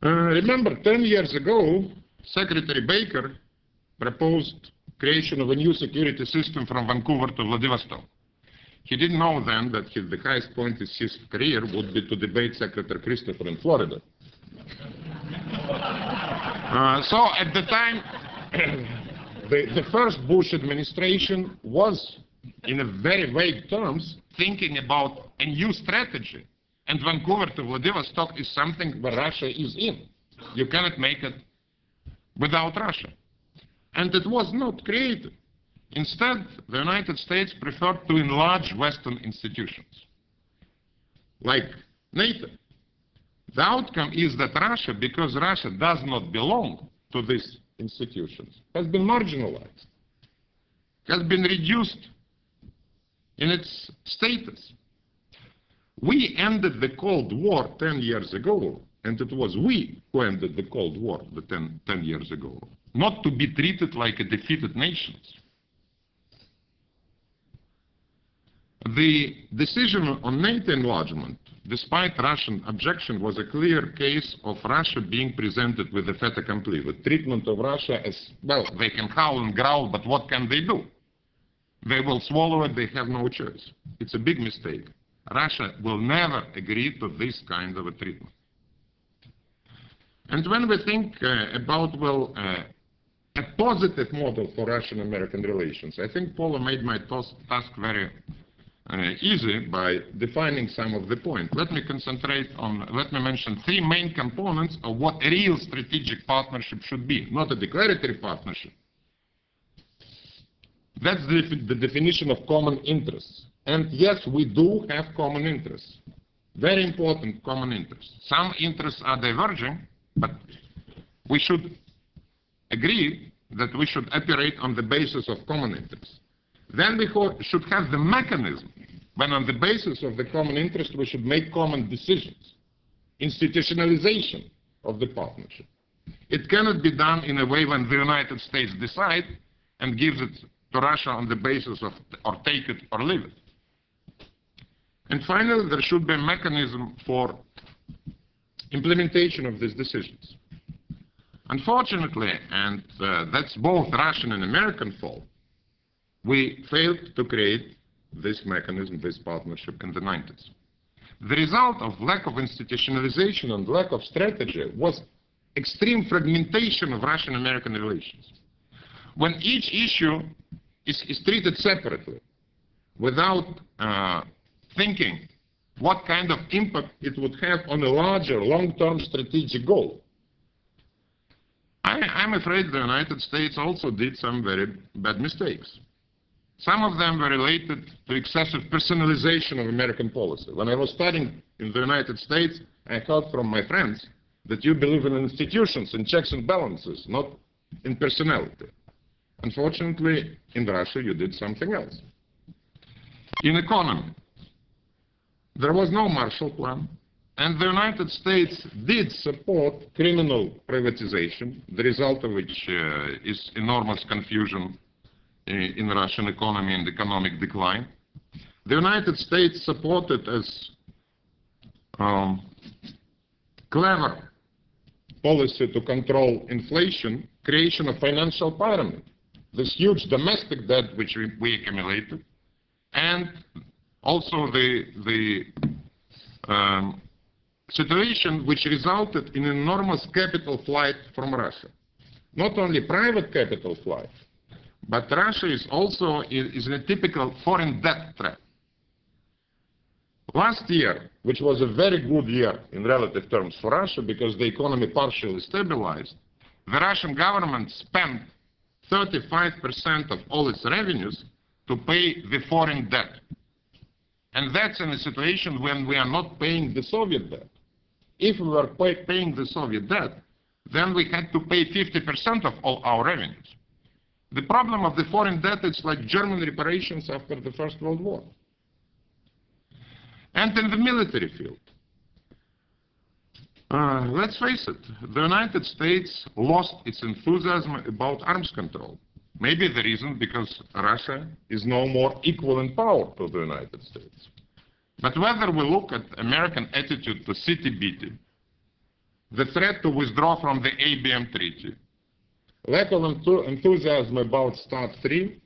Remember, 10 years ago, Secretary Baker proposed creation of a new security system from Vancouver to Vladivostok. He didn't know then that the highest point in his career would be to debate Secretary Christopher in Florida. So at the time, the first Bush administration was, in a very vague terms, thinking about a new strategy. And Vancouver to Vladivostok is something where Russia is in. You cannot make it without Russia. And it was not created. Instead, the United States preferred to enlarge Western institutions, like NATO. The outcome is that Russia, because Russia does not belong to these institutions, has been marginalized, has been reduced in its status. We ended the Cold War 10 years ago, and it was we who ended the Cold War 10 years ago, not to be treated like a defeated nation. The decision on NATO enlargement, despite Russian objection, was a clear case of Russia being presented with a fait accompli, with treatment of Russia as, well, they can howl and growl, but what can they do? They will swallow it, they have no choice. It's a big mistake. Russia will never agree to this kind of a treatment. And when we think about, well, a positive model for Russian-American relations, I think Paula made my task very easy by defining some of the points. Let me concentrate on, let me mention three main components of what a real strategic partnership should be, not a declarative partnership. That's the definition of common interests. And yes, we do have common interests, very important common interests. Some interests are diverging, but we should agree that we should operate on the basis of common interests. Then we should have the mechanism when on the basis of the common interest we should make common decisions. Institutionalization of the partnership. It cannot be done in a way when the United States decides and gives it to Russia on the basis of or take it or leave it. And finally, there should be a mechanism for implementation of these decisions. Unfortunately, and that's both Russian and American fault, we failed to create this mechanism, this partnership in the 90s. The result of lack of institutionalization and lack of strategy was extreme fragmentation of Russian-American relations. When each issue is treated separately, without thinking what kind of impact it would have on a larger long-term strategic goal. I'm afraid the United States also did some very bad mistakes. Some of them were related to excessive personalization of American policy. When I was studying in the United States, I heard from my friends that you believe in institutions, in checks and balances, not in personality. Unfortunately, in Russia, you did something else. In economy, there was no Marshall Plan, and the United States did support criminal privatization, the result of which is enormous confusion in Russian economy and economic decline. The United States supported as clever policy to control inflation, creation of financial pyramid, this huge domestic debt which we accumulated, and also the situation which resulted in enormous capital flight from Russia. Not only private capital flight, but Russia is also in a typical foreign debt trap. Last year, which was a very good year in relative terms for Russia because the economy partially stabilized, the Russian government spent 35% of all its revenues to pay the foreign debt. And that's in a situation when we are not paying the Soviet debt. If we were paying the Soviet debt, then we had to pay 50% of all our revenues. The problem of the foreign debt is like German reparations after the First World War. And in the military field, let's face it, the United States lost its enthusiasm about arms control. Maybe the reason because Russia is no more equal in power to the United States. But whether we look at American attitude to CTBT, the threat to withdraw from the ABM Treaty. Little enthusiasm about START 3.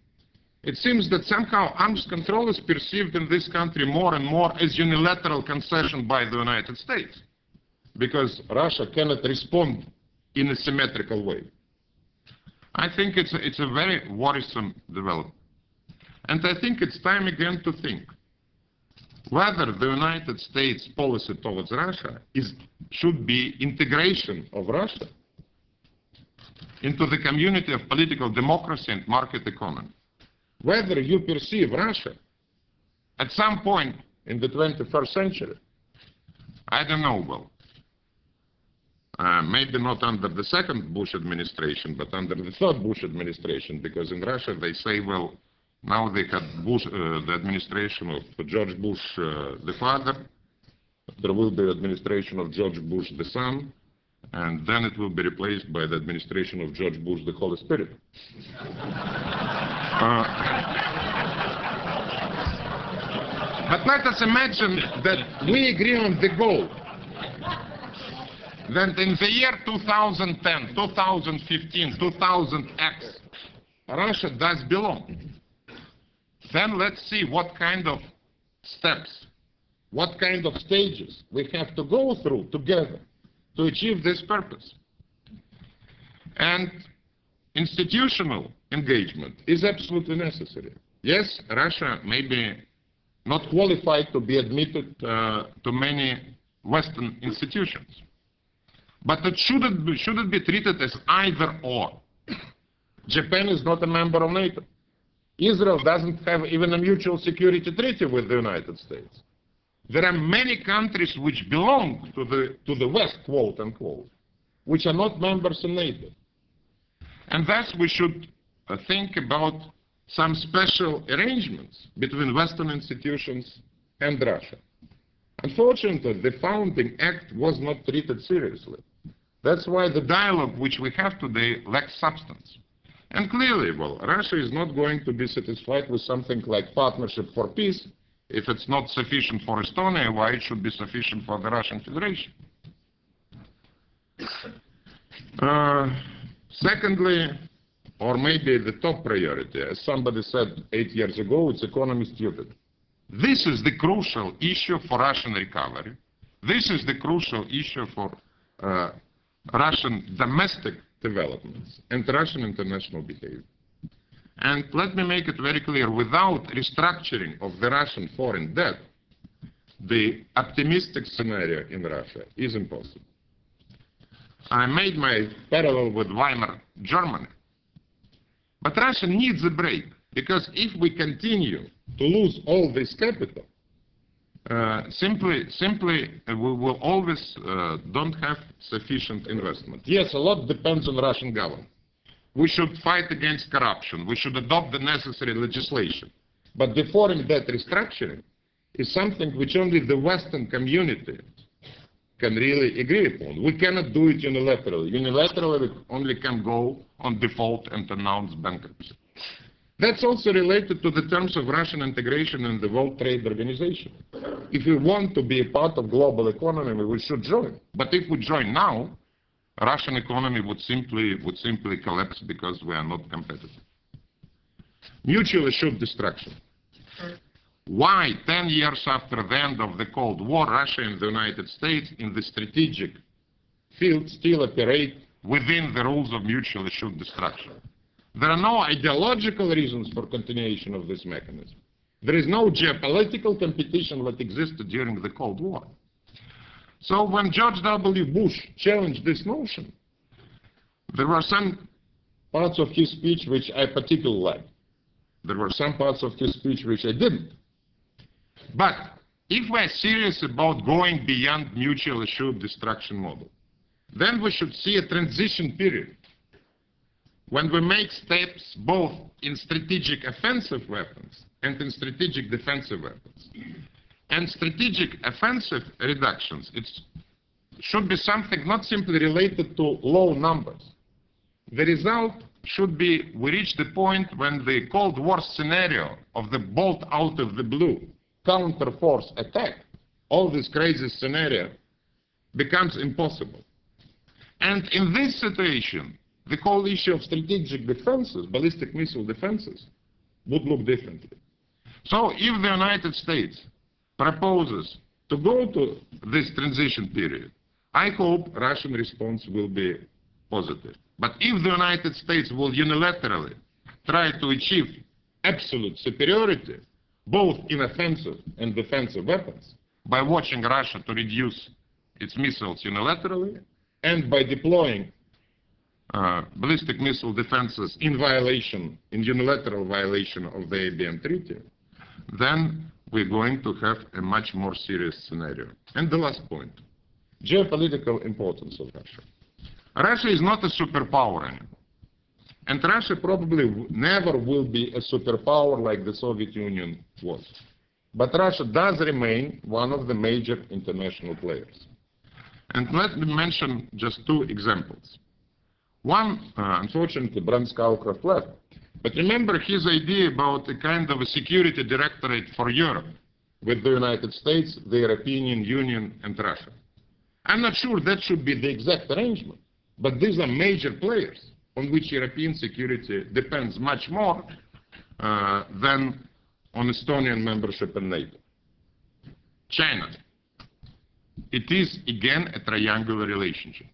It seems that somehow arms control is perceived in this country more and more as unilateral concession by the United States, because Russia cannot respond in a symmetrical way. I think it's a very worrisome development. And I think it's time again to think whether the United States policy towards Russia should be integration of Russia into the community of political democracy and market economy. Whether you perceive Russia at some point in the 21st century, I don't know well. Maybe not under the second Bush administration, but under the third Bush administration, because in Russia they say, well, now they had Bush, the administration of George Bush the father, there will be the administration of George Bush the son, and then it will be replaced by the administration of George Bush the Holy Spirit. But let us imagine that we agree on the goal. That in the year 2010, 2015, 2000X, Russia does belong. Then let's see what kind of steps, what kind of stages we have to go through together to achieve this purpose. And institutional engagement is absolutely necessary. Yes, Russia may be not qualified to be admitted to many Western institutions. But it shouldn't be treated as either or. Japan is not a member of NATO. Israel doesn't have even a mutual security treaty with the United States. There are many countries which belong to the West, quote unquote, which are not members of NATO. And thus we should think about some special arrangements between Western institutions and Russia. Unfortunately, the Founding Act was not treated seriously. That's why the dialogue which we have today lacks substance. And clearly, well, Russia is not going to be satisfied with something like Partnership for Peace. If it's not sufficient for Estonia, why it should be sufficient for the Russian Federation? Secondly, or maybe the top priority, as somebody said 8 years ago, it's economy stupid. This is the crucial issue for Russian recovery. This is the crucial issue for Russian domestic developments and Russian international behavior. And let me make it very clear, without restructuring of the Russian foreign debt, the optimistic scenario in Russia is impossible. I made my parallel with Weimar Germany. But Russia needs a break, because if we continue to lose all this capital, simply we will always don't have sufficient investment. Yes, a lot depends on Russian government. We should fight against corruption. We should adopt the necessary legislation. But the foreign debt restructuring is something which only the Western community can really agree upon. We cannot do it unilaterally. Unilaterally, it only can go on default and announce bankruptcy. That's also related to the terms of Russian integration in the World Trade Organization. If we want to be a part of global economy, we should join. But if we join now, Russian economy would simply collapse because we are not competitive. Mutual assured destruction. Why, 10 years after the end of the Cold War, Russia and the United States in the strategic field still operate within the rules of mutual assured destruction? There are no ideological reasons for continuation of this mechanism. There is no geopolitical competition that existed during the Cold War. So when George W. Bush challenged this notion, there were some parts of his speech which I particularly liked. There were some parts of his speech which I didn't. But if we're serious about going beyond mutual assured destruction model, then we should see a transition period when we make steps both in strategic offensive weapons and in strategic defensive weapons. And strategic offensive reductions, it should be something not simply related to low numbers. The result should be we reach the point when the Cold War scenario of the bolt out of the blue counter-force attack, all this crazy scenario, becomes impossible. And in this situation, the whole issue of strategic defenses, ballistic missile defenses, would look differently. So if the United States proposes to go to this transition period, I hope Russian response will be positive. But if the United States will unilaterally try to achieve absolute superiority, both in offensive and defensive weapons, by watching Russia to reduce its missiles unilaterally, and by deploying ballistic missile defenses in unilateral violation of the ABM Treaty, then we're going to have a much more serious scenario. And the last point, geopolitical importance of Russia. Russia is not a superpower anymore. And Russia probably never will be a superpower like the Soviet Union was. But Russia does remain one of the major international players. And let me mention just two examples. One, unfortunately, Brent Scowcroft left. But remember his idea about a kind of a security directorate for Europe with the United States, the European Union, and Russia. I'm not sure that should be the exact arrangement, but these are major players on which European security depends much more than on Estonian membership in NATO. China. It is, again, a triangular relationship.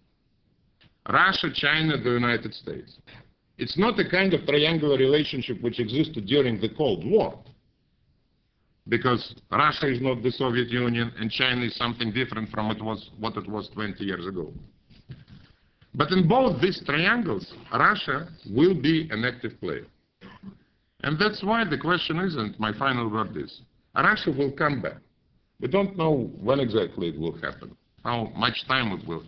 Russia, China, the United States. It's not a kind of triangular relationship which existed during the Cold War, because Russia is not the Soviet Union and China is something different from what it was 20 years ago. But in both these triangles, Russia will be an active player. And that's why the question is, and my final word is, Russia will come back. We don't know when exactly it will happen, how much time it will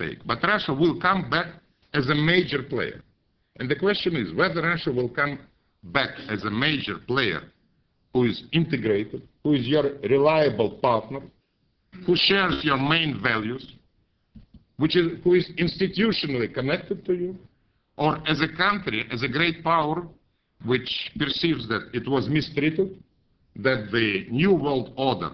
take. But Russia will come back as a major player. And the question is whether Russia will come back as a major player who is integrated, who is your reliable partner, who shares your main values, who is institutionally connected to you, or as a country, as a great power, which perceives that it was mistreated, that the new world order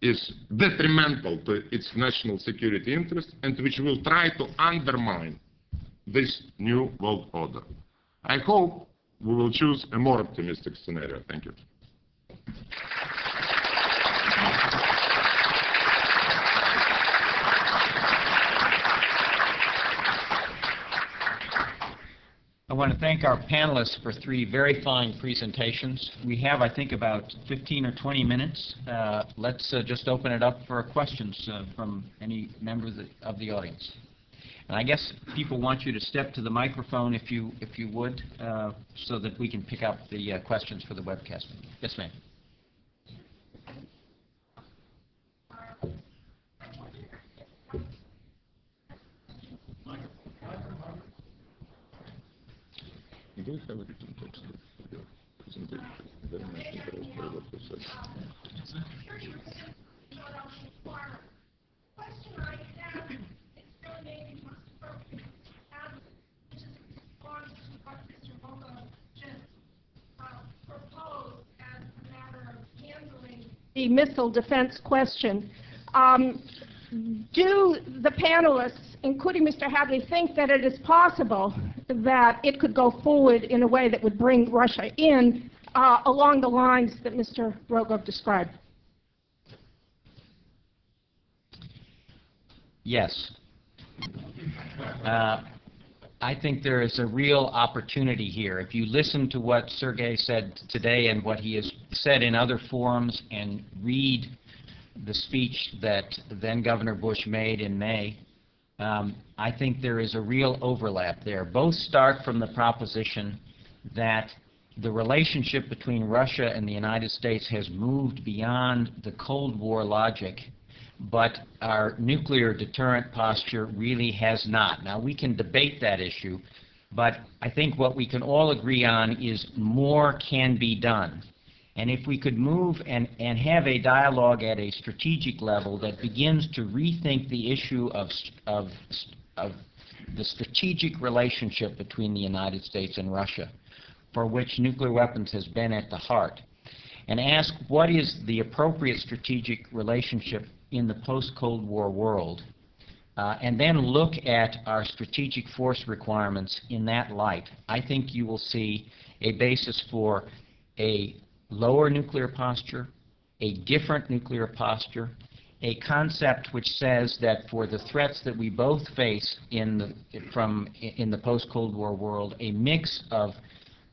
is detrimental to its national security interests, and which will try to undermine this new world order. I hope we will choose a more optimistic scenario. Thank you. I want to thank our panelists for three very fine presentations. We have, I think, about 15 or 20 minutes. Let's just open it up for questions from any member of the audience. And I guess people want you to step to the microphone if you would, so that we can pick up the questions for the webcast. Yes, ma'am. Do you have a written text of your presentation? Very much interested in what you said. The missile defense question. Do the panelists, including Mr. Hadley, think that it is possible that it could go forward in a way that would bring Russia in along the lines that Mr. Rogov described? Yes. I think there is a real opportunity here. If you listen to what Sergey said today and what he has said in other forums and read the speech that then Governor Bush made in May, I think there is a real overlap there. Both start from the proposition that the relationship between Russia and the United States has moved beyond the Cold War logic, but our nuclear deterrent posture really has not. Now, we can debate that issue, but I think what we can all agree on is more can be done. And if we could move and have a dialogue at a strategic level that begins to rethink the issue of the strategic relationship between the United States and Russia, for which nuclear weapons has been at the heart, and ask what is the appropriate strategic relationship in the post-Cold War world, and then look at our strategic force requirements in that light, I think you will see a basis for a lower nuclear posture, a different nuclear posture, a concept which says that for the threats that we both face in the post-Cold War world, a mix of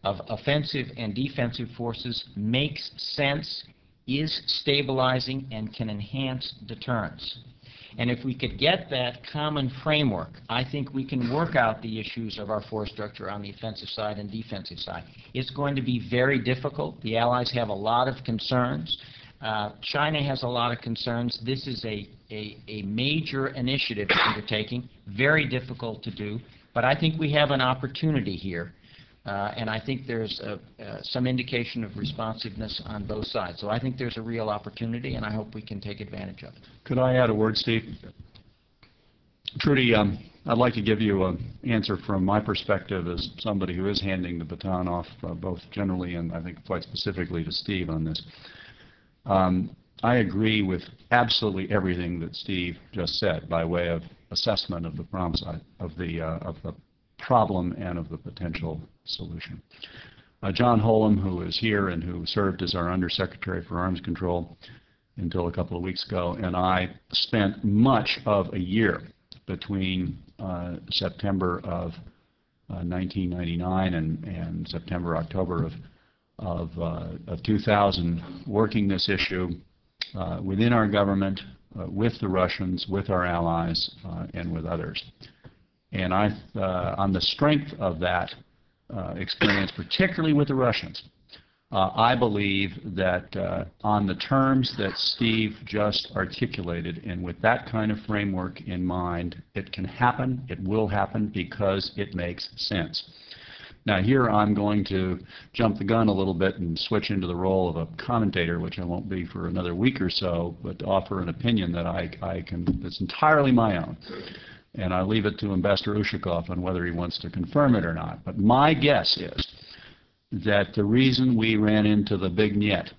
offensive and defensive forces makes sense, is stabilizing, and can enhance deterrence. And if we could get that common framework, I think we can work out the issues of our force structure on the offensive side and defensive side. It's going to be very difficult. The Allies have a lot of concerns. China has a lot of concerns. This is a major initiative undertaking, very difficult to do. But I think we have an opportunity here. And I think there's some indication of responsiveness on both sides. So I think there's a real opportunity, and I hope we can take advantage of it. Could I add a word, Steve? Trudy, I'd like to give you an answer from my perspective as somebody who is handing the baton off both generally and I think quite specifically to Steve on this. I agree with absolutely everything that Steve just said by way of assessment of the problem side of the problem and of the potential solution. John Holum, who is here and who served as our Undersecretary for Arms Control until a couple of weeks ago, and I spent much of a year between September of 1999 and September, October of 2000 working this issue within our government, with the Russians, with our allies, and with others. And I, on the strength of that experience, particularly with the Russians, I believe that on the terms that Steve just articulated, and with that kind of framework in mind, it can happen, it will happen, because it makes sense. Now here I'm going to jump the gun a little bit and switch into the role of a commentator, which I won't be for another week or so, but to offer an opinion that that's entirely my own. And I leave it to Ambassador Ushakov on whether he wants to confirm it or not. But my guess is that the reason we ran into the big net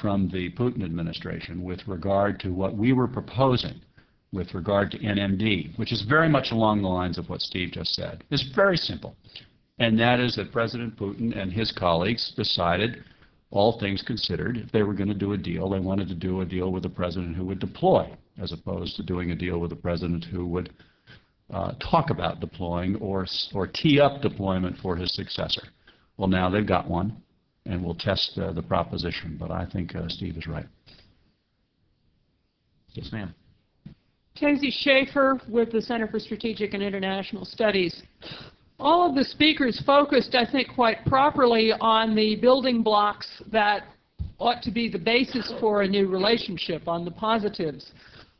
from the Putin administration with regard to what we were proposing with regard to NMD, which is very much along the lines of what Steve just said, is very simple. And that is that President Putin and his colleagues decided, all things considered, if they were going to do a deal, they wanted to do a deal with a president who would deploy, as opposed to doing a deal with a president who would talk about deploying or tee up deployment for his successor. Well, now they've got one, and we'll test the proposition. But I think Steve is right. Yes, ma'am. Casey Schaffer with the Center for Strategic and International Studies. All of the speakers focused, I think, quite properly on the building blocks that ought to be the basis for a new relationship, on the positives.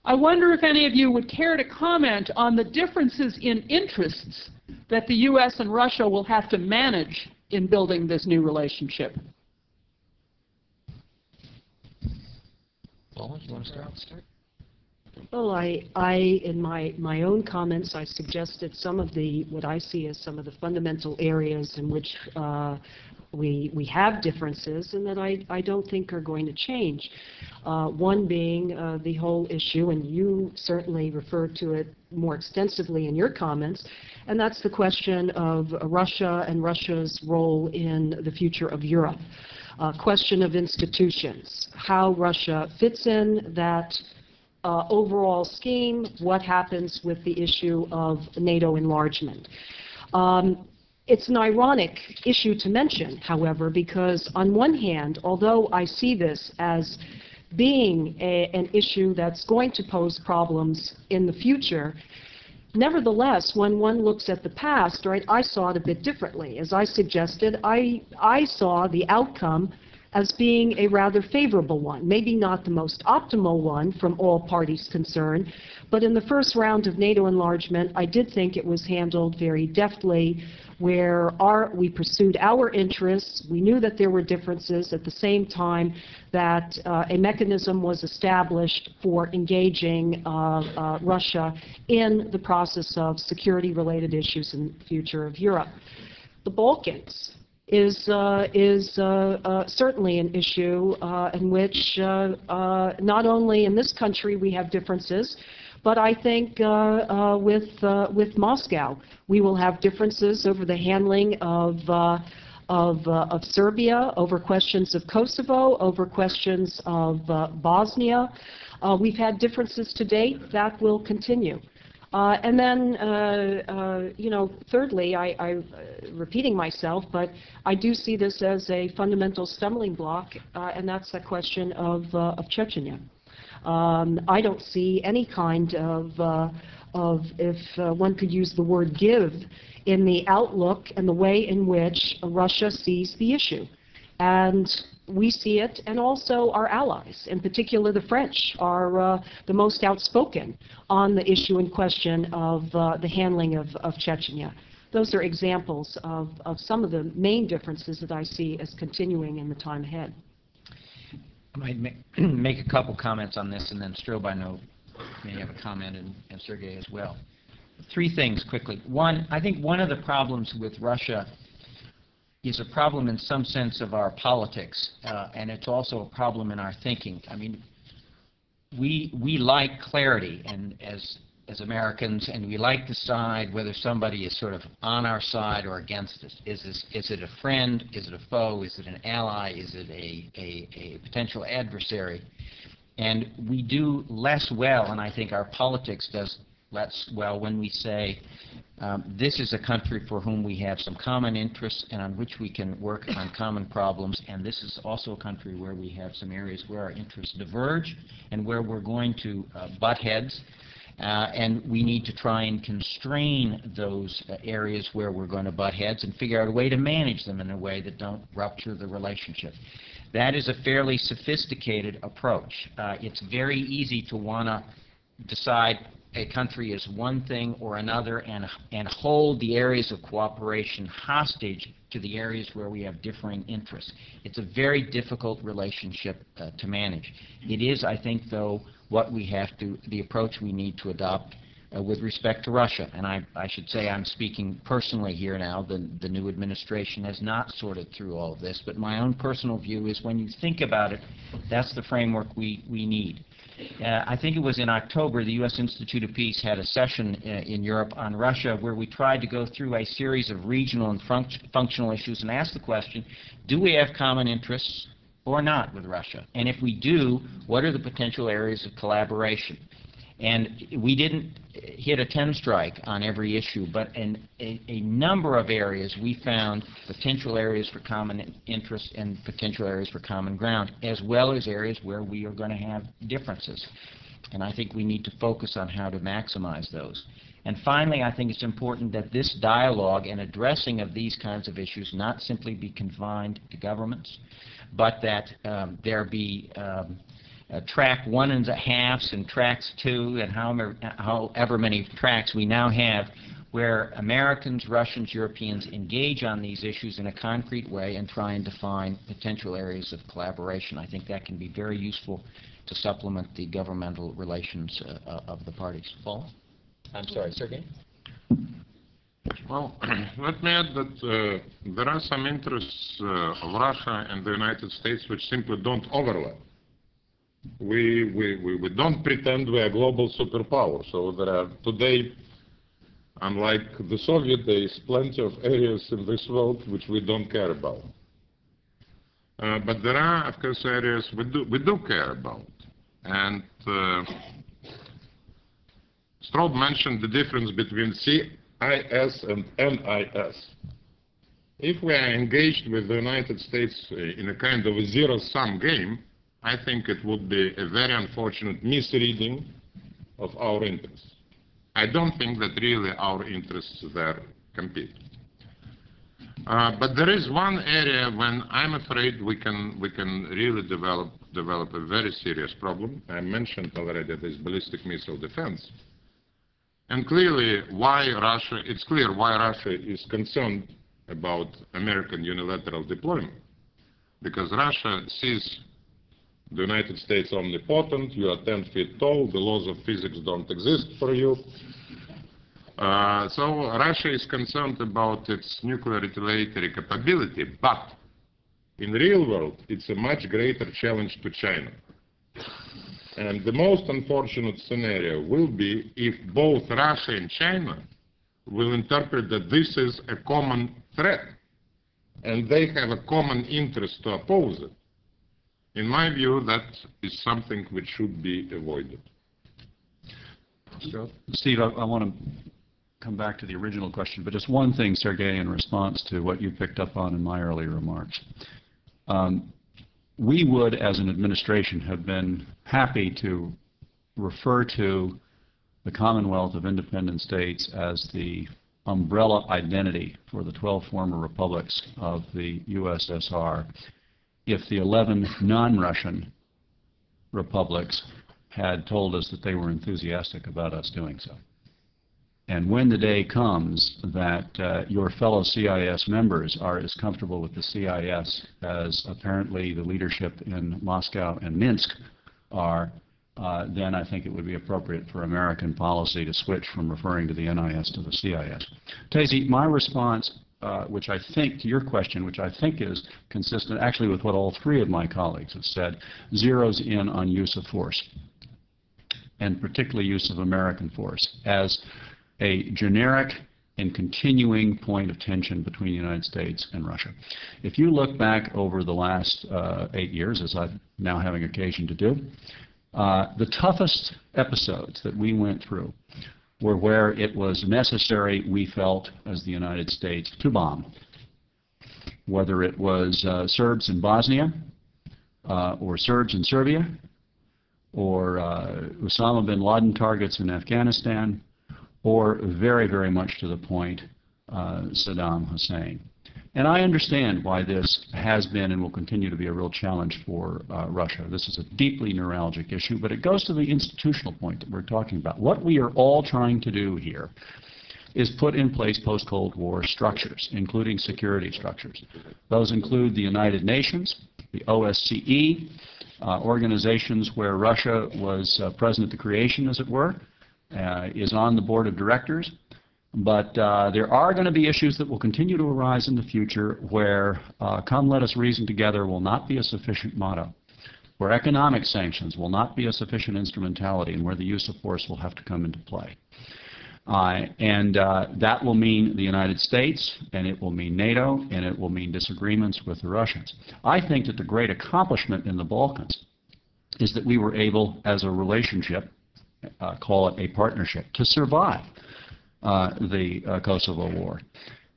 I wonder if any of you would care to comment on the differences in interests that the U.S. and Russia will have to manage in building this new relationship. Paula, do you want to start? Well, in my own comments, I suggested some of the, what I see as some of the fundamental areas in which we have differences and that I don't think are going to change. One being the whole issue, and you certainly referred to it more extensively in your comments, and that's the question of Russia and Russia's role in the future of Europe. Question of institutions, how Russia fits in that overall scheme, what happens with the issue of NATO enlargement. It's an ironic issue to mention, however, because on one hand, although I see this as being an issue that's going to pose problems in the future, nevertheless, when one looks at the past, right, I saw it a bit differently. As I suggested, I saw the outcome as being a rather favorable one, maybe not the most optimal one from all parties concerned, but in the first round of NATO enlargement, I did think it was handled very deftly, where we pursued our interests, we knew that there were differences, at the same time that a mechanism was established for engaging Russia in the process of security-related issues in the future of Europe. The Balkans is certainly an issue in which not only in this country we have differences, But I think with Moscow, we will have differences over the handling of Serbia, over questions of Kosovo, over questions of Bosnia. We've had differences to date. That will continue. And then, you know, thirdly, I'm repeating myself, but I do see this as a fundamental stumbling block, and that's the question of Chechnya. I don't see any kind of if one could use the word give, in the outlook and the way in which Russia sees the issue. And we see it, and also our allies, in particular the French, are the most outspoken on the issue in question of the handling of Chechnya. Those are examples of some of the main differences that I see as continuing in the time ahead. I might make a couple comments on this, and then Strobe, I know, may have a comment, and Sergey as well. Three things quickly. One, I think one of the problems with Russia is a problem in some sense of our politics, and it's also a problem in our thinking. I mean, we like clarity, and as Americans, and we like to decide whether somebody is sort of on our side or against us. Is it a friend? Is it a foe? Is it an ally? Is it a potential adversary? And we do less well, and I think our politics does less well, when we say, this is a country for whom we have some common interests and on which we can work on common problems, and this is also a country where we have some areas where our interests diverge and where we're going to butt heads, and we need to try and constrain those areas where we're going to butt heads and figure out a way to manage them in a way that don't rupture the relationship. That is a fairly sophisticated approach. It's very easy to want to decide a country is one thing or another, and hold the areas of cooperation hostage to the areas where we have differing interests. It's a very difficult relationship to manage. It is, I think, though, what we have to, the approach we need to adopt with respect to Russia. And I should say I'm speaking personally here now. The new administration has not sorted through all of this, but my own personal view is when you think about it, that's the framework we need. I think it was in October the U.S. Institute of Peace had a session in Europe on Russia where we tried to go through a series of regional and functional issues and ask the question, do we have common interests or not with Russia? And if we do, what are the potential areas of collaboration? And we didn't hit a 10-strike on every issue, but in a number of areas we found potential areas for common interest and potential areas for common ground, as well as areas where we are going to have differences. And I think we need to focus on how to maximize those. And finally, I think it's important that this dialogue and addressing of these kinds of issues not simply be confined to governments, but that there be track 1.5s and tracks 2 and however many tracks we now have, where Americans, Russians, Europeans engage on these issues in a concrete way and try and define potential areas of collaboration. I think that can be very useful to supplement the governmental relations of the parties. Paul? I'm sorry, Sergey? Well, let me add that there are some interests of Russia and the United States which simply don't overlap. We don't pretend we are global superpower. So there are today, unlike the Soviet days, plenty of areas in this world which we don't care about. But there are, of course, areas we do care about. And Strobe mentioned the difference between CIS and NIS. If we are engaged with the United States in a kind of a zero-sum game, I think it would be a very unfortunate misreading of our interests. I don't think that really our interests there compete. But there is one area when I'm afraid we can really develop a very serious problem. I mentioned already this ballistic missile defense. And clearly why Russia, it's clear why Russia is concerned about American unilateral deployment. Because Russia sees the United States only potent, you are 10 feet tall, the laws of physics don't exist for you. So Russia is concerned about its nuclear retaliatory capability, but in real world, it's a much greater challenge to China. And the most unfortunate scenario will be if both Russia and China will interpret that this is a common threat and they have a common interest to oppose it. In my view, that is something which should be avoided. Steve, I want to come back to the original question, but just one thing, Sergey, in response to what you picked up on in my earlier remarks. We would, as an administration, have been happy to refer to the Commonwealth of Independent States as the umbrella identity for the 12 former republics of the USSR if the 11 non-Russian republics had told us that they were enthusiastic about us doing so. And when the day comes that your fellow CIS members are as comfortable with the CIS as apparently the leadership in Moscow and Minsk are, then I think it would be appropriate for American policy to switch from referring to the NIS to the CIS. Tazi, my response, which I think to your question, which I think is consistent actually with what all three of my colleagues have said, zeroes in on use of force, and particularly use of American force, as a generic and continuing point of tension between the United States and Russia. If you look back over the last 8 years, as I'm now having occasion to do, the toughest episodes that we went through were where it was necessary, we felt, as the United States, to bomb. Whether it was Serbs in Bosnia, or Serbs in Serbia, or Osama bin Laden targets in Afghanistan, or very, very much to the point, Saddam Hussein. And I understand why this has been and will continue to be a real challenge for Russia. This is a deeply neuralgic issue, but it goes to the institutional point that we're talking about. What we are all trying to do here is put in place post-Cold War structures, including security structures. Those include the United Nations, the OSCE, organizations where Russia was present at the creation, as it were, is on the board of directors. But there are going to be issues that will continue to arise in the future where come let us reason together will not be a sufficient motto, where economic sanctions will not be a sufficient instrumentality, and where the use of force will have to come into play. That will mean the United States, and it will mean NATO, and it will mean disagreements with the Russians. I think that the great accomplishment in the Balkans is that we were able, as a relationship, call it a partnership, to survive the Kosovo War.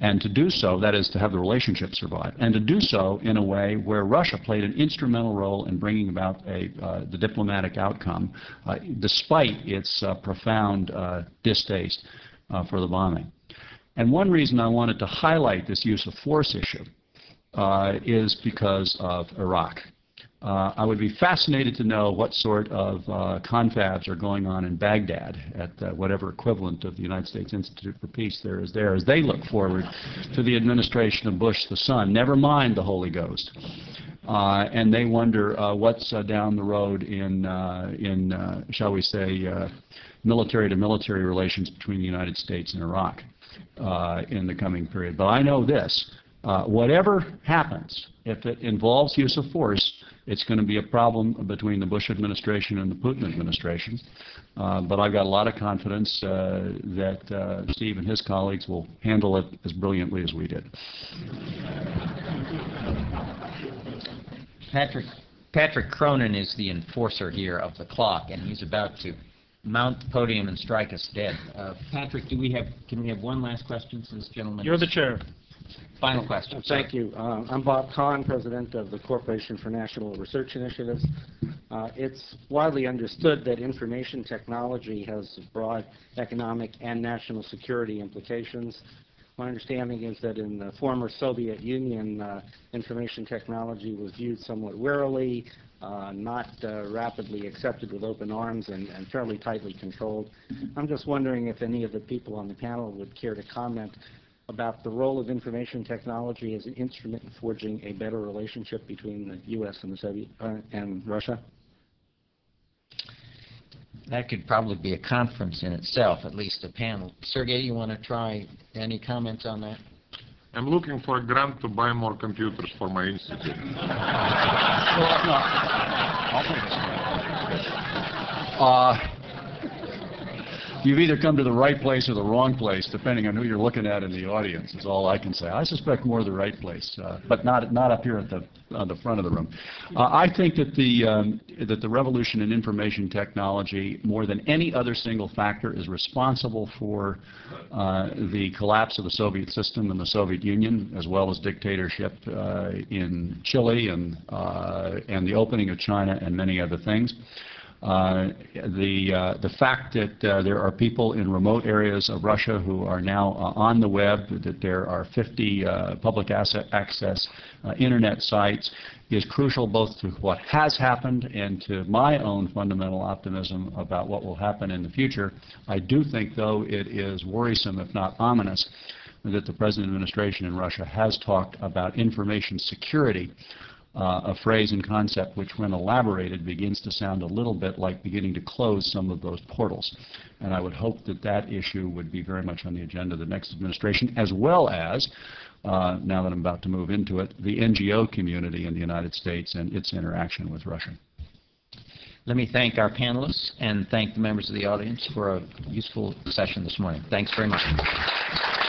And to do so, that is to have the relationship survive, and to do so in a way where Russia played an instrumental role in bringing about the diplomatic outcome, despite its profound distaste for the bombing. And one reason I wanted to highlight this use of force issue is because of Iraq. I would be fascinated to know what sort of confabs are going on in Baghdad at whatever equivalent of the United States Institute for Peace there is there, as they look forward to the administration of Bush the son, never mind the Holy Ghost. And they wonder what's down the road in shall we say, military-to-military relations between the United States and Iraq in the coming period. But I know this. Whatever happens, if it involves use of force, it's going to be a problem between the Bush administration and the Putin administration. But I've got a lot of confidence that Steve and his colleagues will handle it as brilliantly as we did. Patrick Cronin is the enforcer here of the clock, and he's about to mount the podium and strike us dead. Patrick, can we have one last question from this gentleman? You're the chair. Final question. Thank you. I'm Bob Kahn, president of the Corporation for National Research Initiatives. It's widely understood that information technology has broad economic and national security implications. My understanding is that in the former Soviet Union, information technology was viewed somewhat warily, not rapidly accepted with open arms, and fairly tightly controlled. I'm just wondering if any of the people on the panel would care to comment about the role of information technology as an instrument in forging a better relationship between the U.S. and the Soviet and Russia? That could probably be a conference in itself, at least a panel. Sergey, you want to try any comments on that? I'm looking for a grant to buy more computers for my institute. Well, no. You've either come to the right place or the wrong place, depending on who you're looking at in the audience, is all I can say. I suspect more the right place, but not up here at the, on the front of the room. I think that the revolution in information technology, more than any other single factor, is responsible for the collapse of the Soviet system and the Soviet Union, as well as dictatorship in Chile and the opening of China and many other things. The fact that there are people in remote areas of Russia who are now on the web, that there are 50 public access internet sites, is crucial both to what has happened and to my own fundamental optimism about what will happen in the future. I do think, though, it is worrisome, if not ominous, that the present administration in Russia has talked about information security. A phrase and concept which, when elaborated, begins to sound a little bit like beginning to close some of those portals. And I would hope that that issue would be very much on the agenda of the next administration, as well as, now that I'm about to move into it, the NGO community in the United States and its interaction with Russia. Let me thank our panelists and thank the members of the audience for a useful session this morning. Thanks very much.